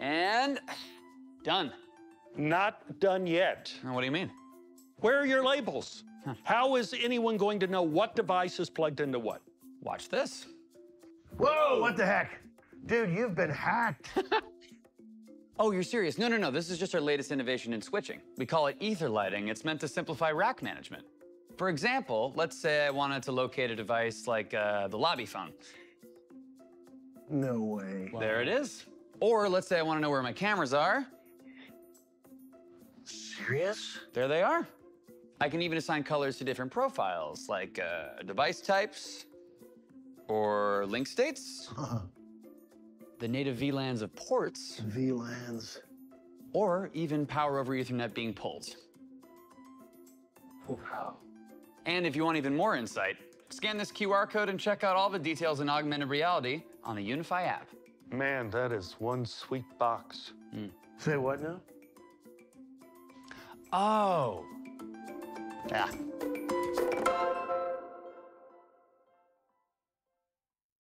and done. Not done yet. What do you mean? Where are your labels? Huh. How is anyone going to know what device is plugged into what? Watch this. Whoa, what the heck? Dude, you've been hacked. Oh, you're serious? No, no, no. This is just our latest innovation in switching. We call it Etherlighting. It's meant to simplify rack management. For example, let's say I wanted to locate a device like the lobby phone. No way. Wow. There it is. Or let's say I want to know where my cameras are. Serious? There they are. I can even assign colors to different profiles, like device types or link states. Huh. The native VLANs of ports. VLANs. Or even power over Ethernet being pulled. Wow. And if you want even more insight, scan this QR code and check out all the details in augmented reality on the UniFi app. Man, that is one sweet box. Mm. Say what now? Oh. Yeah.